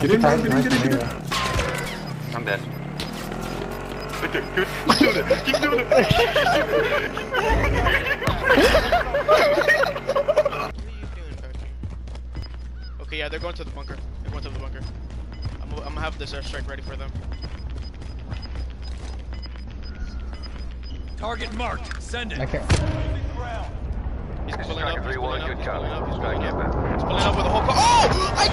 Get in, I'm dead. Keep doing it. Okay, yeah, they're going to the bunker. I'm gonna have this airstrike ready for them. Target marked. Send it. Okay. He's pulling up. He's pulling up with a whole car. Oh!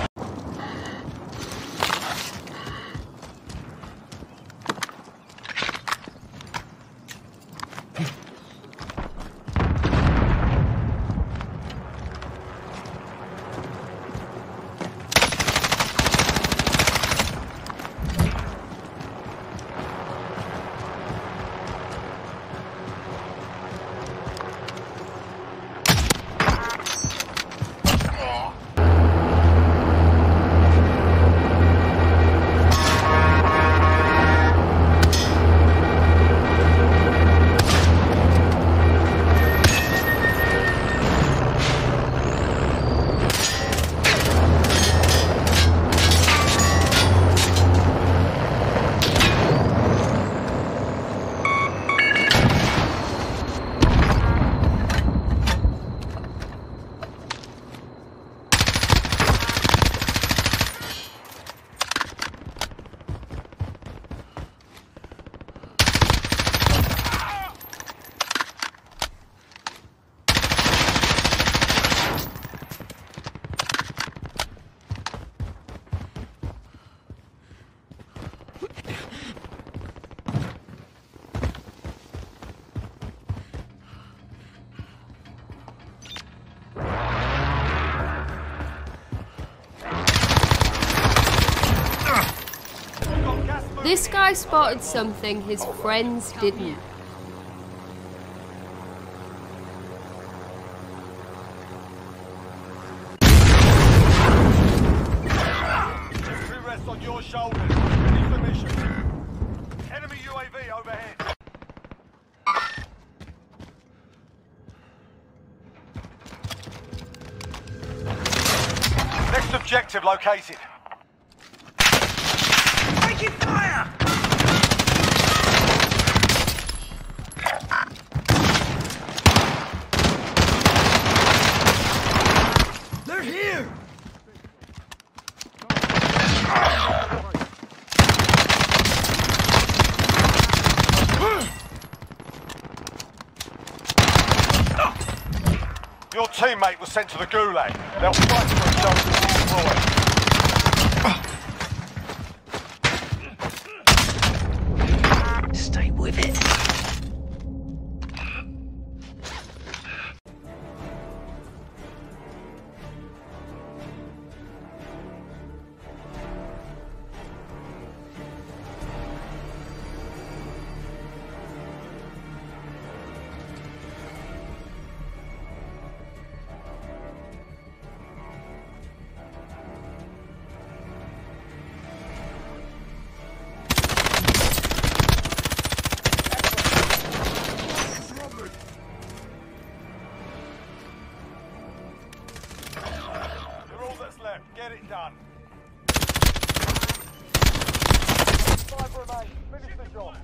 This guy spotted something his friends didn't. Every rest on your shoulders. Ready for mission. Enemy UAV overhead. Next objective located. Your teammate was sent to the gulag. They'll fight for each other with all. Stay with it. Get it done. 5 remain. Finish the job.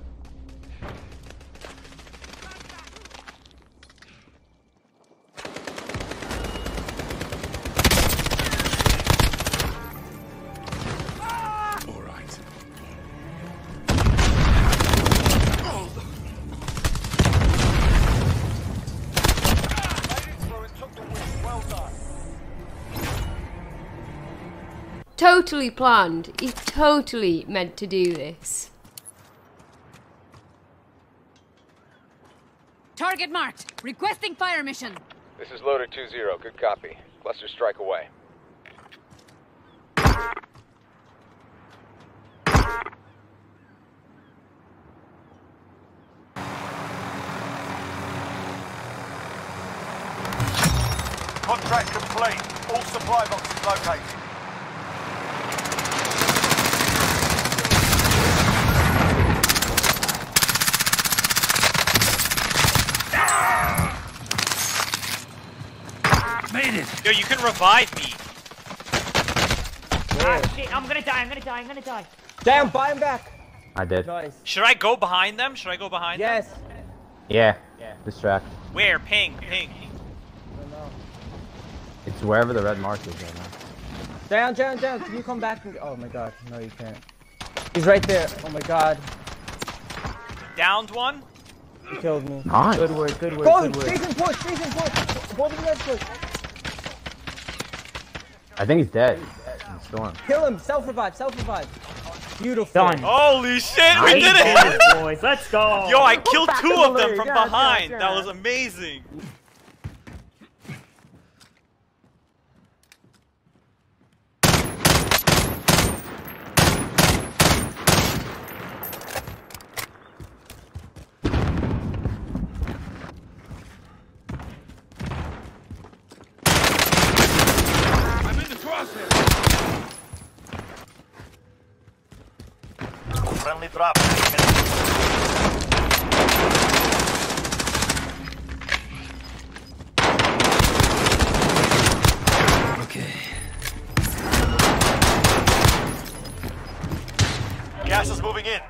All right. Made it through and took the win. Well done. Totally planned. He totally meant to do this. Target marked. Requesting fire mission. This is Loader 2-0. Good copy. Cluster strike away. Contract complete. All supply boxes located. Yo, you can revive me. Yeah. shit. I'm gonna die. Damn, buy him back. I did. Nice. Should I go behind them? Yes. Yeah. Distract. Where? Ping. I don't know. It's wherever the red mark is right now. Down. Can you come back? Oh my god. No, you can't. He's right there. Oh my god. Downed one. He killed me. Nice. Good work. Go! Jason, push! Both of you guys push. I think he's dead. Storm. Kill him. Self-revive. Beautiful. Done. Holy shit, we did it! Boys, let's go! Yo, I killed two of them from behind. That was amazing. Friendly drop. Okay. Gas is moving in.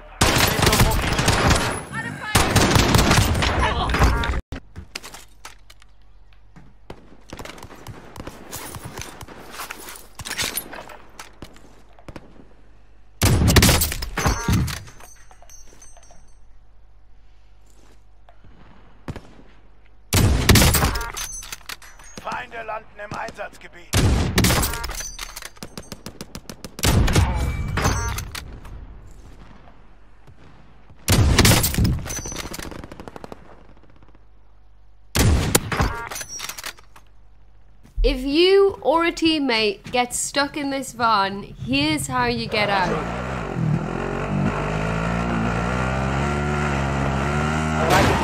Feinde landen im Einsatzgebiet. If you or a teammate gets stuck in this van, here's how you get out. I like it.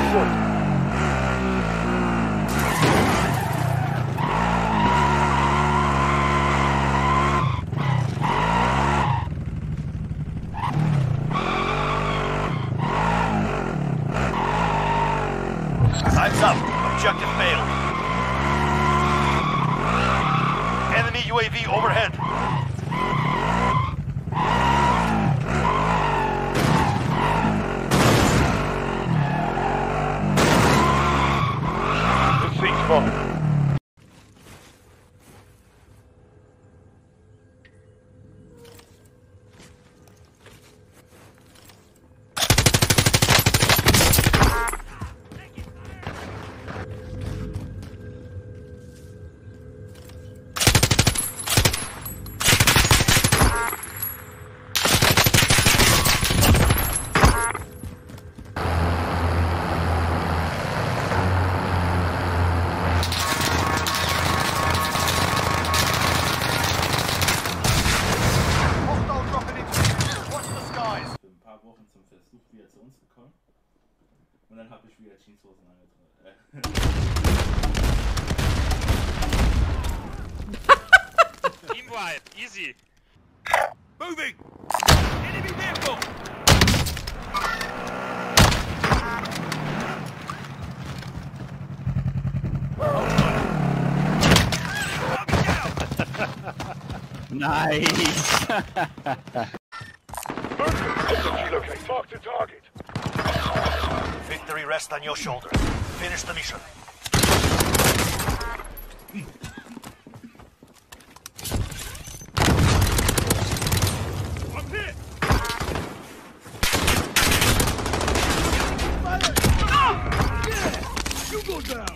Time's up. Objective failed. Enemy UAV overhead. Good seat spot. Und dann habe ich wieder Jeanshosen angezogen. Teamwipe, easy. Moving. Enemy vehicle. Nice. Talk to target. Victory rests on your shoulders. Finish the mission. I'm hit! Oh, yeah! You go down!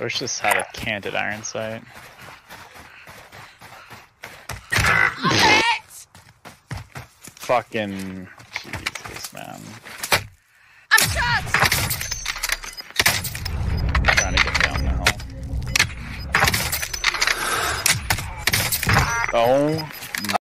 I wish this had a candid iron sight. Fucking Jesus, man. I'm shot! I'm trying to get down now. Oh